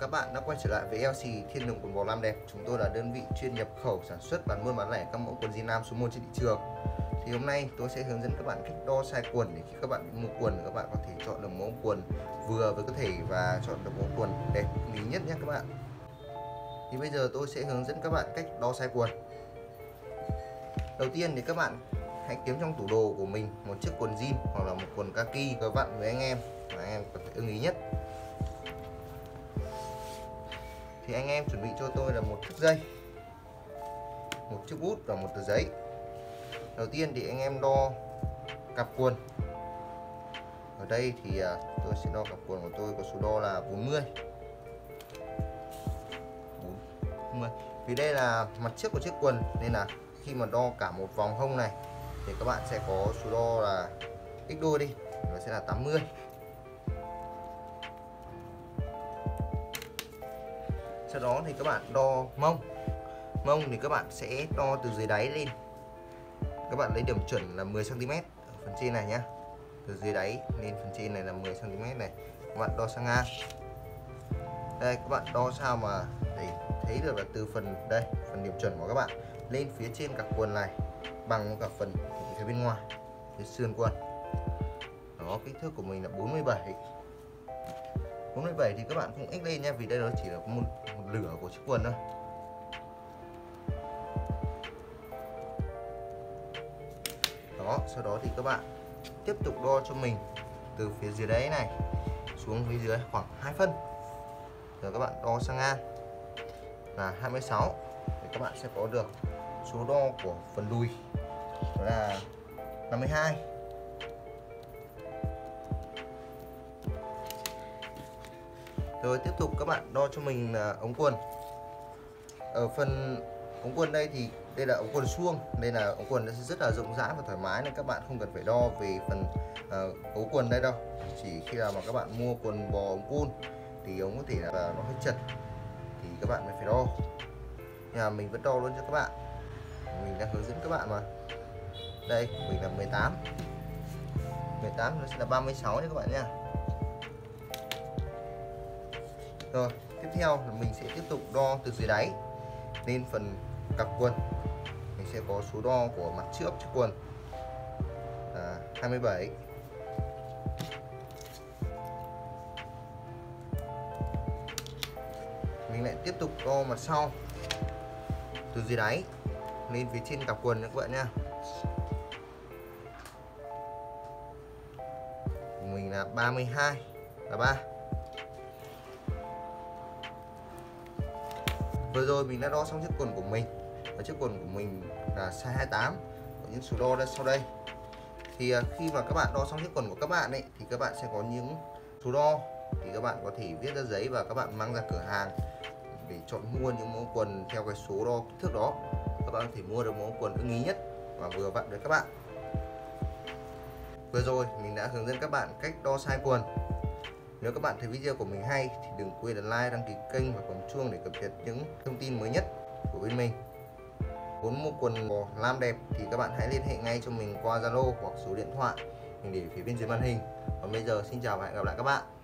chào các bạn đã quay trở lại với LC Thiên Long Quần bò Nam đẹp. Chúng tôi là đơn vị chuyên nhập khẩu, sản xuất, bán buôn, bán lẻ các mẫu quần jean nam số 1 trên thị trường. Thì hôm nay tôi sẽ hướng dẫn các bạn cách đo size quần để khi các bạn mua quần, các bạn có thể chọn được mẫu quần vừa với cơ thể và chọn được mẫu quần đẹp lý nhất nhé các bạn. Thì bây giờ tôi sẽ hướng dẫn các bạn cách đo size quần. Đầu tiên thì các bạn hãy kiếm trong tủ đồ của mình một chiếc quần jean hoặc là một quần kaki các bạn với anh em và anh em có thể ưng ý nhất. Thì anh em chuẩn bị cho tôi là một thước dây, một chiếc bút và một tờ giấy. Đầu tiên thì anh em đo cặp quần. Ở đây thì tôi sẽ đo cặp quần của tôi có số đo là 40. Vì đây là mặt trước của chiếc quần nên là khi mà đo cả một vòng hông này thì các bạn sẽ có số đo là x đôi đi, nó sẽ là 80. Sau đó thì các bạn đo mông. Mông thì các bạn sẽ đo từ dưới đáy lên. Các bạn lấy điểm chuẩn là 10cm ở phần trên này nhá. Từ dưới đáy lên phần trên này là 10cm này. Các bạn đo sang ngang. Đây, các bạn đo sao mà để thấy được là từ phần đây, phần điểm chuẩn của các bạn lên phía trên cặp quần này bằng cả phần phía bên ngoài, phía sườn quần. Đó, kích thước của mình là 47. 47 thì các bạn không x lên nha, vì đây nó chỉ là một lửa của chiếc quần thôi. Đó, sau đó thì các bạn tiếp tục đo cho mình từ phía dưới đáy này xuống phía dưới khoảng 2 phân. Rồi các bạn đo sang ngang là 26. Thì các bạn sẽ có được số đo của phần đùi đó là 52. Rồi tiếp tục các bạn đo cho mình là ống quần. Ở phần ống quần đây thì đây là ống quần suông, đây là ống quần nó sẽ rất là rộng rãi và thoải mái nên các bạn không cần phải đo về phần ống quần đây đâu. Chỉ khi nào mà các bạn mua quần bò ống cun thì ống có thể là nó hơi chật thì các bạn mới phải đo. Nhà mình vẫn đo luôn cho các bạn. Mình đang hướng dẫn các bạn mà. Đây, mình là 18. 18 nó sẽ là 36 nha các bạn nha. Rồi, tiếp theo là mình sẽ tiếp tục đo từ dưới đáy lên phần cặp quần. Mình sẽ có số đo của mặt trước chiếc quần là 27. Mình lại tiếp tục đo mặt sau từ dưới đáy lên phía trên cặp quần các bạn nha. Mình là 32 và 3. Vừa rồi mình đã đo xong chiếc quần của mình. Và chiếc quần của mình là size 28. Có những số đo ra sau đây. Thì khi mà các bạn đo xong chiếc quần của các bạn ấy, thì các bạn sẽ có những số đo. Thì các bạn có thể viết ra giấy và các bạn mang ra cửa hàng để chọn mua những mẫu quần theo cái số đo kích thước đó. Các bạn có thể mua được mẫu quần ưng ý nhất và vừa vặn với các bạn. Vừa rồi mình đã hướng dẫn các bạn cách đo size quần. Nếu các bạn thấy video của mình hay thì đừng quên là like, đăng ký kênh và bấm chuông để cập nhật những thông tin mới nhất của bên mình. Muốn mua quần bò Nam đẹp thì các bạn hãy liên hệ ngay cho mình qua Zalo hoặc số điện thoại mình để phía bên dưới màn hình. Còn bây giờ xin chào và hẹn gặp lại các bạn.